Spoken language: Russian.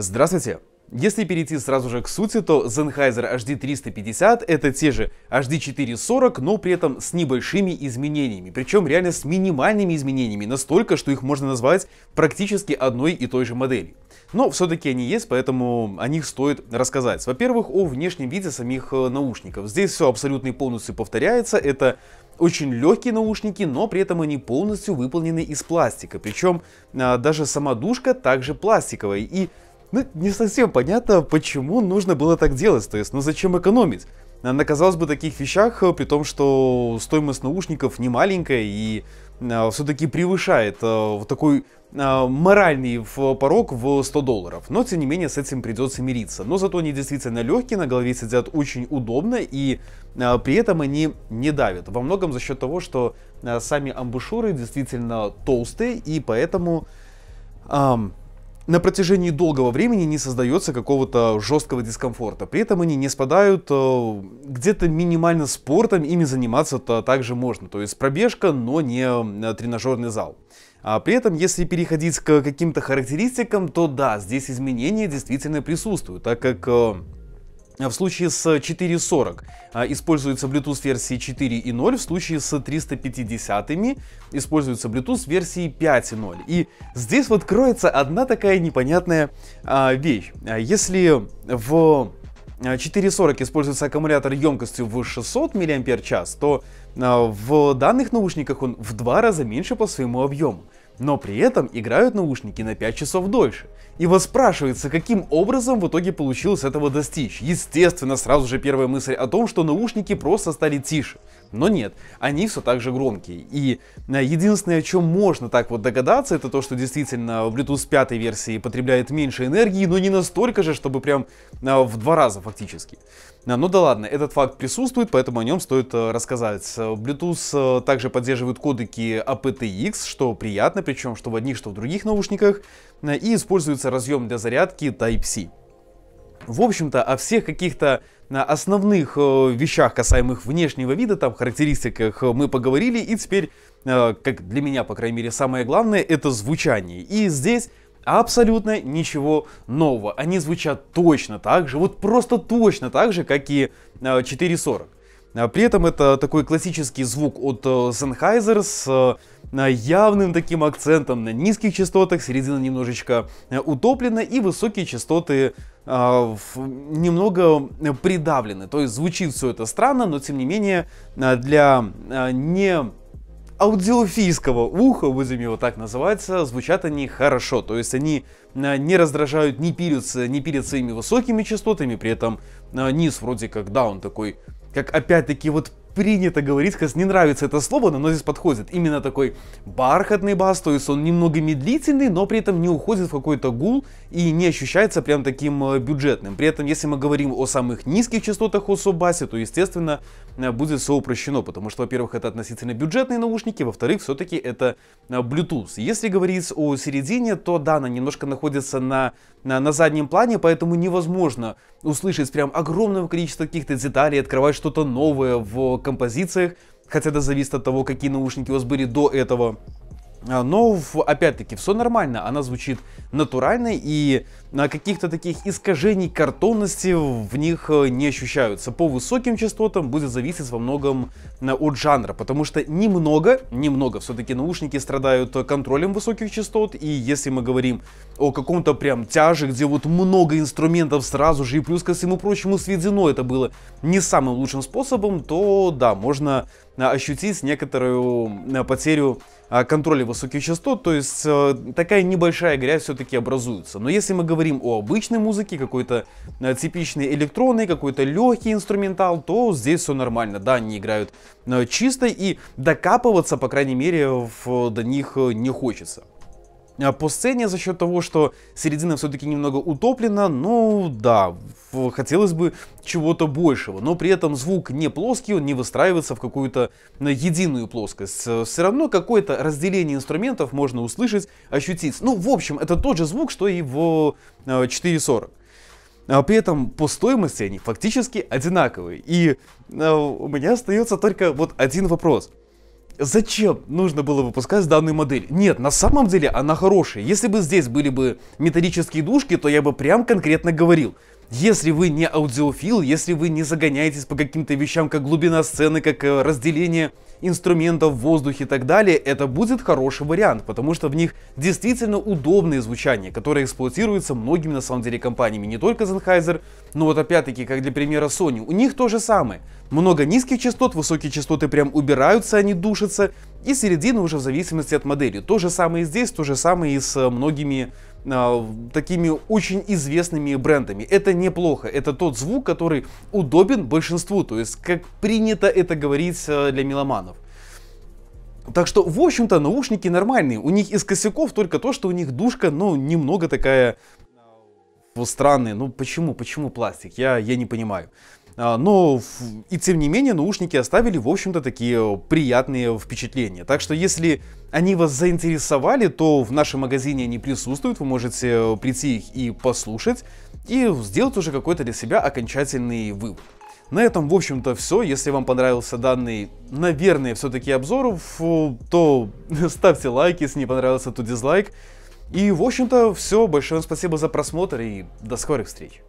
Здравствуйте! Если перейти сразу же к сути, то Sennheiser HD 350 это те же HD 440, но при этом с небольшими изменениями, причем реально с минимальными изменениями, настолько, что их можно назвать практически одной и той же моделью. Но все-таки они есть, поэтому о них стоит рассказать. Во-первых, о внешнем виде самих наушников. Здесь все абсолютно и полностью повторяется. Это очень легкие наушники, но при этом они полностью выполнены из пластика. Причем даже сама душка также пластиковая. И не совсем понятно, почему нужно было так делать. То есть, зачем экономить? На, казалось бы, таких вещах, при том, что стоимость наушников не маленькая и все-таки превышает такой моральный порог в $100. Но, тем не менее, с этим придется мириться. Но зато они действительно легкие, на голове сидят очень удобно и при этом они не давят. Во многом за счет того, что сами амбушюры действительно толстые и поэтому... на протяжении долгого времени не создается какого-то жесткого дискомфорта. При этом они не спадают, где-то минимально спортом ими заниматься-то также можно. То есть пробежка, но не тренажерный зал. А при этом, если переходить к каким-то характеристикам, то да, здесь изменения действительно присутствуют, так как... В случае с 440 используется Bluetooth версии 4.0, в случае с 350 используется Bluetooth версии 5.0. И здесь вот кроется одна такая непонятная вещь. Если в 440 используется аккумулятор емкостью в 600 мАч, то в данных наушниках он в 2 раза меньше по своему объему. Но при этом играют наушники на 5 часов дольше. И вот спрашивается, каким образом в итоге получилось этого достичь. Естественно, сразу же первая мысль о том, что наушники просто стали тише. Но нет, они все так же громкие. И единственное, о чем можно так вот догадаться, это то, что действительно Bluetooth 5 версии потребляет меньше энергии, но не настолько же, чтобы прям в 2 раза фактически. Ну да ладно, этот факт присутствует, поэтому о нем стоит рассказать. Bluetooth также поддерживает кодеки aptX, что приятно, причем что в одних, что в других наушниках. И используется разъем для зарядки Type-C. В общем-то, о всех каких-то основных вещах, касаемых внешнего вида, там характеристиках мы поговорили. И теперь, как для меня, по крайней мере, самое главное, это звучание. И здесь... абсолютно ничего нового. Они звучат точно так же, вот просто точно так же, как и 440. При этом это такой классический звук от Sennheiser с явным таким акцентом на низких частотах, середина немножечко утоплена и высокие частоты немного придавлены. То есть звучит все это странно, но тем не менее для не... аудиофильского уха, будем его так называть, звучат они хорошо, то есть они не раздражают, не пилятся ими высокими частотами, при этом низ вроде как, да, он такой, как опять-таки вот принято говорить, как не нравится это слово, но оно здесь подходит, именно такой бархатный бас, то есть он немного медлительный, но при этом не уходит в какой-то гул и не ощущается прям таким бюджетным. При этом, если мы говорим о самых низких частотах, о суббасе, то, естественно, будет все упрощено, потому что, во-первых, это относительно бюджетные наушники, во-вторых, все-таки это Bluetooth. Если говорить о середине, то да, она немножко находится на заднем плане, поэтому невозможно услышать прям огромное количество каких-то деталей, открывать что-то новое в композициях, хотя это зависит от того, какие наушники у вас были до этого. Но опять-таки все нормально, она звучит натурально и каких-то таких искажений картонности в них не ощущаются. По высоким частотам будет зависеть во многом от жанра, потому что немного все-таки наушники страдают контролем высоких частот. И если мы говорим о каком-то прям тяже, где вот много инструментов сразу же и плюс ко всему прочему сведено это было не самым лучшим способом, то да, можно ощутить некоторую потерю контроля высоких частот, то есть такая небольшая грязь все-таки образуется. Но если мы говорим о обычной музыке, какой-то типичной электронной, какой-то легкий инструментал, то здесь все нормально. Да, они играют чисто и докапываться, по крайней мере, до них не хочется. По сцене за счет того, что середина все-таки немного утоплена, ну да, хотелось бы чего-то большего, но при этом звук не плоский, он не выстраивается в какую-то единую плоскость. Все равно какое-то разделение инструментов можно услышать, ощутить. Ну, в общем, это тот же звук, что и в 440. При этом по стоимости они фактически одинаковые. И у меня остается только вот один вопрос. Зачем нужно было выпускать данную модель? Нет, на самом деле она хорошая. Если бы здесь были бы металлические дужки, то я бы прям конкретно говорил. Если вы не аудиофил, если вы не загоняетесь по каким-то вещам, как глубина сцены, как разделение инструментов в воздухе и так далее, это будет хороший вариант, потому что в них действительно удобные звучания, которые эксплуатируются многими на самом деле компаниями, не только Sennheiser, но вот опять-таки, как для примера Sony, у них то же самое. Много низких частот, высокие частоты прям убираются, они душатся, и середина уже в зависимости от модели. То же самое и здесь, то же самое и с многими такими очень известными брендами. Это неплохо, это тот звук, который удобен большинству, то есть как принято это говорить для меломанов. Так что, в общем-то, наушники нормальные, у них из косяков только то, что у них душка, ну, немного такая странная, ну, почему пластик, я не понимаю. Но и тем не менее наушники оставили, в общем-то, такие приятные впечатления. Так что если они вас заинтересовали, то в нашем магазине они присутствуют, вы можете прийти их и послушать, и сделать уже какой-то для себя окончательный вывод. На этом, в общем-то, все. Если вам понравился данный, наверное, все-таки обзор, то ставьте лайк, если не понравился, то дизлайк. И, в общем-то, все. Большое спасибо за просмотр и до скорых встреч.